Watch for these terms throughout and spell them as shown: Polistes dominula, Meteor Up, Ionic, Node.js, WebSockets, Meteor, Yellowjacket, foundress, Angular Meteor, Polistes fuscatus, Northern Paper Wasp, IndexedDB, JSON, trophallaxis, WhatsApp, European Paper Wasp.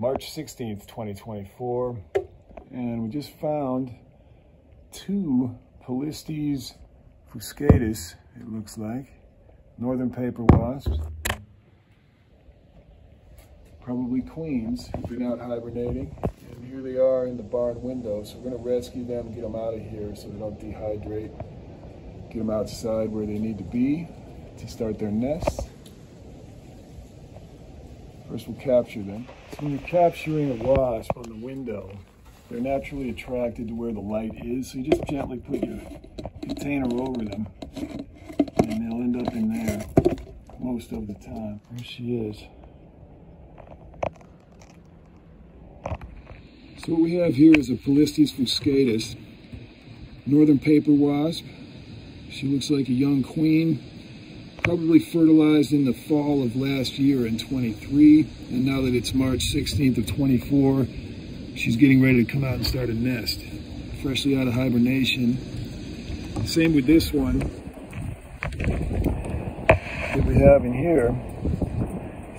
March 16th, 2024. And we just found two Polistes fuscatus, it looks like, Northern Paper Wasps. Probably queens, if they're not hibernating. And here they are in the barn window. So we're gonna rescue them and get them out of here so they don't dehydrate. Get them outside where they need to be to start their nests. First, we'll capture them. So when you're capturing a wasp on the window, they're naturally attracted to where the light is. So you just gently put your container over them and they'll end up in there most of the time. There she is. So what we have here is a Polistes fuscatus, Northern Paper Wasp. She looks like a young queen, probably fertilized in the fall of last year in 23, and now that it's March 16th of 24, she's getting ready to come out and start a nest, freshly out of hibernation. Same with this one that we have in here.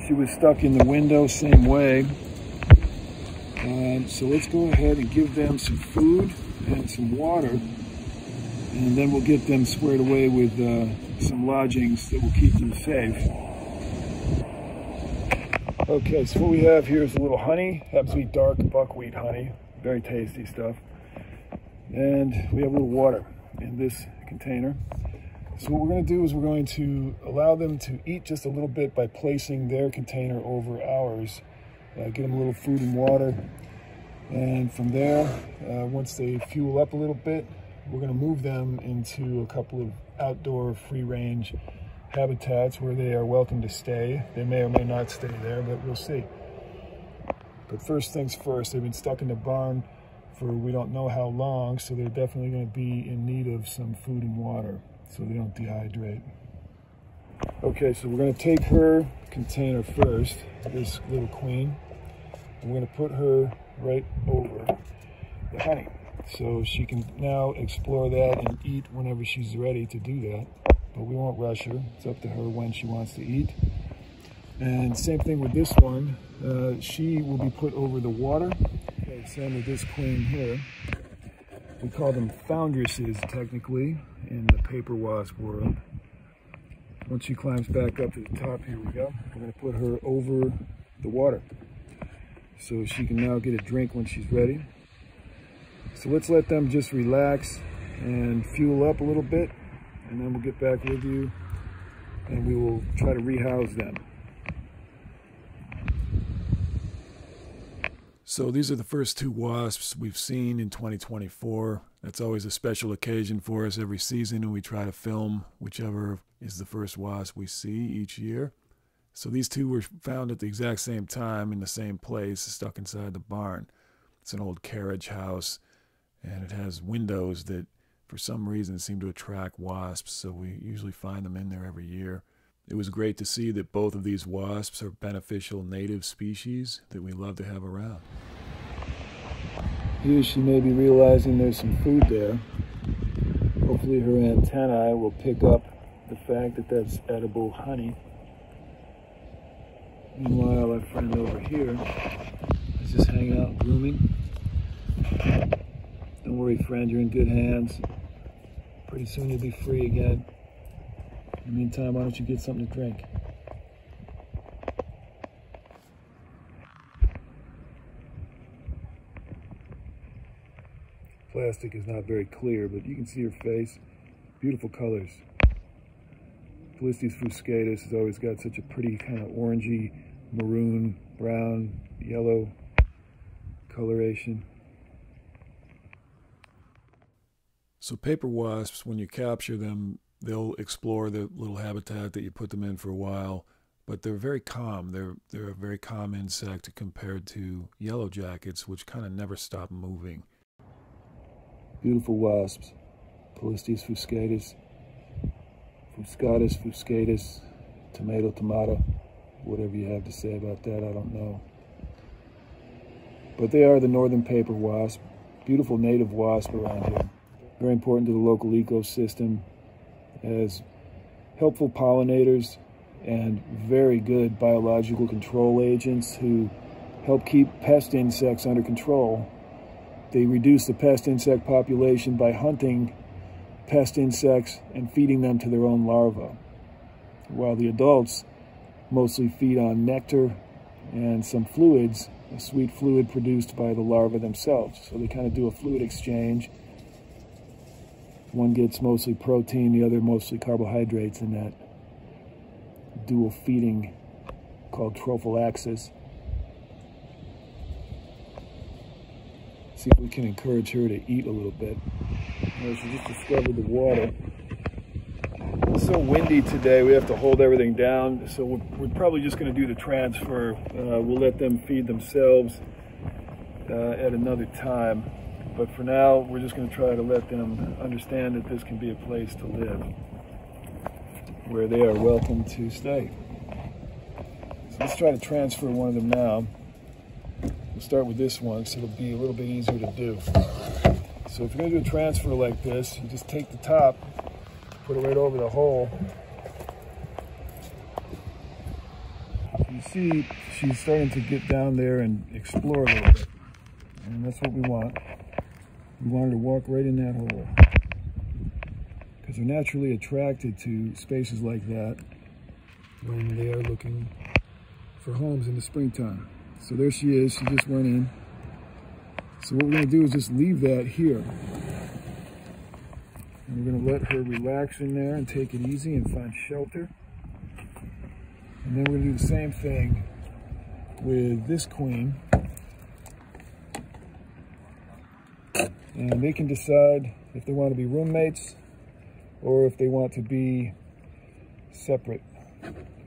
She was stuck in the window, same way. So let's go ahead and give them some food and some water, and then we'll get them squared away with some lodgings that will keep them safe. Okay, so what we have here is a little honey. Happens to be dark buckwheat honey. Very tasty stuff. And we have a little water in this container. So what we're going to do is we're going to allow them to eat just a little bit by placing their container over ours. Get them a little food and water. And from there, once they fuel up a little bit, we're going to move them into a couple of outdoor free-range habitats where they are welcome to stay. They may or may not stay there, but we'll see. But first things first, they've been stuck in the barn for we don't know how long, so they're definitely going to be in need of some food and water so they don't dehydrate. Okay, so we're going to take her container first, this little queen. We're going to put her right over the honey, so she can now explore that and eat whenever she's ready to do that. But we won't rush her. It's up to her when she wants to eat. And same thing with this one. She will be put over the water. Okay, same with this queen here. We call them foundresses, technically, in the paper wasp world. Once she climbs back up to the top, here we go. We're going to put her over the water, so she can now get a drink when she's ready. So let's let them just relax and fuel up a little bit, and then we'll get back with you and we will try to rehouse them. So these are the first two wasps we've seen in 2024. That's always a special occasion for us every season, and we try to film whichever is the first wasp we see each year. So these two were found at the exact same time in the same place, stuck inside the barn. It's an old carriage house, and it has windows that for some reason seem to attract wasps, so we usually find them in there every year. It was great to see that both of these wasps are beneficial native species that we love to have around. Here she may be realizing there's some food there. Hopefully her antennae will pick up the fact that that's edible honey. Meanwhile, our friend over here is just hanging out and grooming. Don't worry, friend, you're in good hands. Pretty soon you'll be free again. In the meantime, why don't you get something to drink? Plastic is not very clear, but you can see her face. Beautiful colors. Polistes fuscatus has always got such a pretty kind of orangey, maroon, brown, yellow coloration. So paper wasps, when you capture them, they'll explore the little habitat that you put them in for a while, but they're very calm. They're a very calm insect compared to yellow jackets, which kind of never stop moving. Beautiful wasps, Polistes fuscatus. Fuscatus, fuscatus, tomato, tomato, whatever you have to say about that, I don't know. But they are the northern paper wasp, beautiful native wasp around here. Very important to the local ecosystem as helpful pollinators and very good biological control agents who help keep pest insects under control. They reduce the pest insect population by hunting pest insects and feeding them to their own larvae, while the adults mostly feed on nectar and some fluids, a sweet fluid produced by the larvae themselves. So they kind of do a fluid exchange. One gets mostly protein, the other mostly carbohydrates in that dual feeding called trophallaxis. See if we can encourage her to eat a little bit. Well, she just discovered the water. It's so windy today, we have to hold everything down, so we're probably just going to do the transfer. We'll let them feed themselves at another time. But for now, we're just going to try to let them understand that this can be a place to live, where they are welcome to stay. So let's try to transfer one of them now. We'll start with this one, so it'll be a little bit easier to do. So if you're going to do a transfer like this, you just take the top, put it right over the hole. You see she's starting to get down there and explore a little bit. And that's what we want. We want her to walk right in that hole, because they're naturally attracted to spaces like that when they are looking for homes in the springtime. So there she is, she just went in. So what we're gonna do is just leave that here. And we're gonna let her relax in there and take it easy and find shelter. And then we're gonna do the same thing with this queen. And they can decide if they want to be roommates or if they want to be separate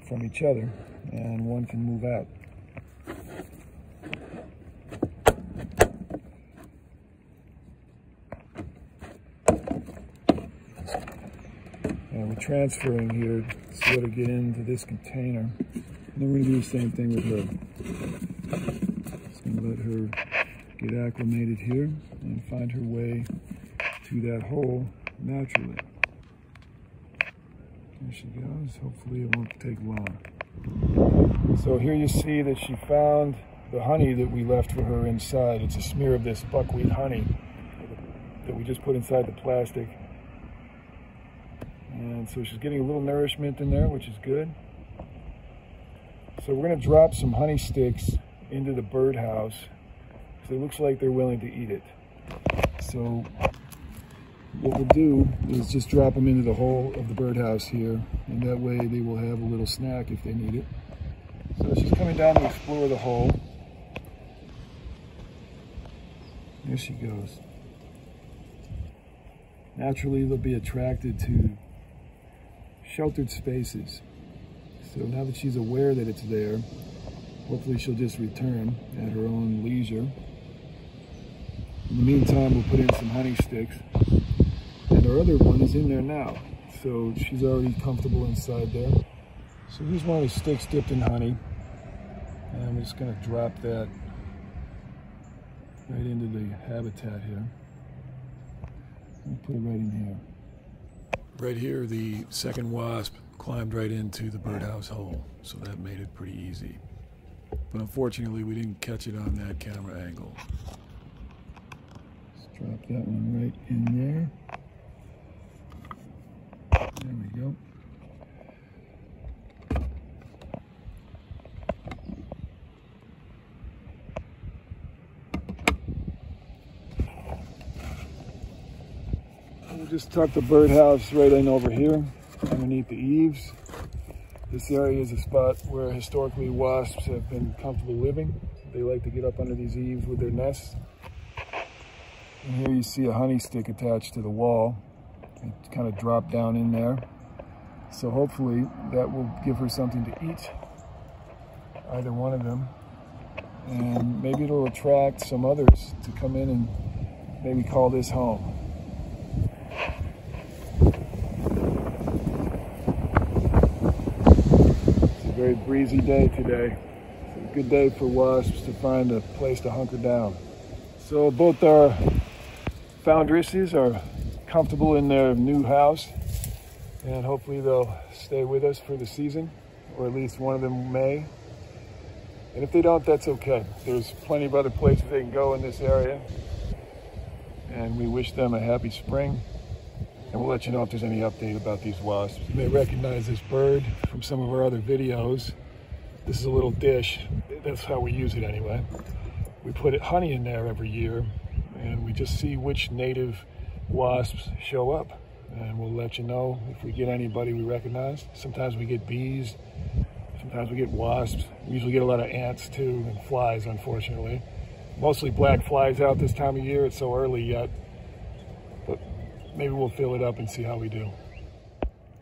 from each other, and one can move out. And we're transferring here so let her get into this container. And then we're going to do the same thing with her. Just going to let her get acclimated here and find her way to that hole naturally. There she goes. Hopefully it won't take long. So here you see that she found the honey that we left for her inside. It's a smear of this buckwheat honey that we just put inside the plastic. And so she's getting a little nourishment in there, which is good. So we're going to drop some honey sticks into the birdhouse. So it looks like they're willing to eat it. So what we'll do is just drop them into the hole of the birdhouse here, and that way they will have a little snack if they need it. So she's coming down to explore the hole. There she goes. Naturally, they'll be attracted to sheltered spaces. So now that she's aware that it's there, hopefully she'll just return at her own leisure. In the meantime, we'll put in some honey sticks. And our other one is in there now, so she's already comfortable inside there. So here's one of the sticks dipped in honey. And I'm just gonna drop that right into the habitat here. And put it right in here. Right here, the second wasp climbed right into the birdhouse hole, so that made it pretty easy. But unfortunately, we didn't catch it on that camera angle. Let's drop that one right in there. There we go. We'll just tuck the birdhouse right in over here, underneath the eaves. This area is a spot where historically wasps have been comfortable living. They like to get up under these eaves with their nests. And here you see a honey stick attached to the wall. It kind of dropped down in there. So hopefully that will give her something to eat, either one of them. And maybe it'll attract some others to come in and maybe call this home. Very breezy day today. It's a good day for wasps to find a place to hunker down. So both our foundresses are comfortable in their new house, and hopefully they'll stay with us for the season, or at least one of them may. And if they don't, that's okay. There's plenty of other places they can go in this area. And we wish them a happy spring. And we'll let you know if there's any update about these wasps. You may recognize this bird from some of our other videos. This is a little dish. That's how we use it anyway. We put honey in there every year, and we just see which native wasps show up. And we'll let you know if we get anybody we recognize. Sometimes we get bees, sometimes we get wasps. We usually get a lot of ants too, and flies, unfortunately. Mostly black flies out this time of year. It's so early yet, but maybe we'll fill it up and see how we do.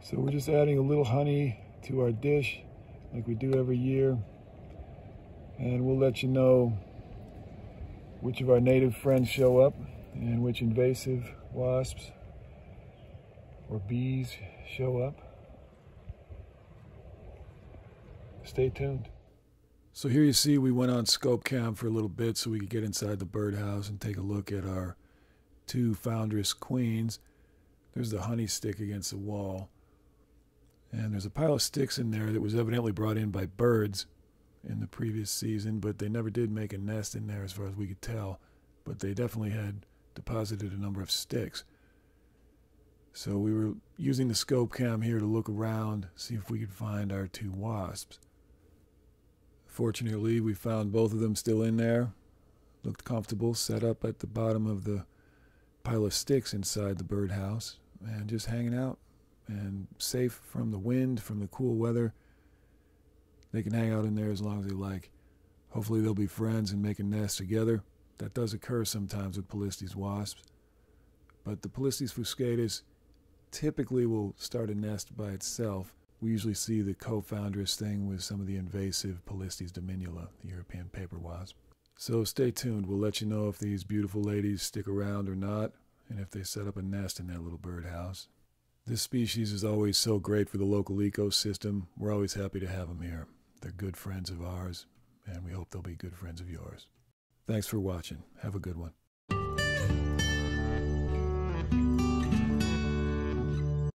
So we're just adding a little honey to our dish like we do every year. And we'll let you know which of our native friends show up and which invasive wasps or bees show up. Stay tuned. So here you see we went on scope cam for a little bit so we could get inside the birdhouse and take a look at our two foundress queens. There's the honey stick against the wall. And there's a pile of sticks in there that was evidently brought in by birds in the previous season, but they never did make a nest in there as far as we could tell. But they definitely had deposited a number of sticks. So we were using the scope cam here to look around, see if we could find our two wasps. Fortunately, we found both of them still in there. Looked comfortable, set up at the bottom of the pile of sticks inside the birdhouse, and just hanging out and safe from the wind, from the cool weather. They can hang out in there as long as they like. Hopefully they'll be friends and make a nest together. That does occur sometimes with Polistes wasps. But the Polistes fuscatus typically will start a nest by itself. We usually see the co-foundress thing with some of the invasive Polistes dominula, the European paper wasp. So stay tuned. We'll let you know if these beautiful ladies stick around or not, and if they set up a nest in that little birdhouse. This species is always so great for the local ecosystem. We're always happy to have them here. They're good friends of ours, and we hope they'll be good friends of yours. Thanks for watching. Have a good one.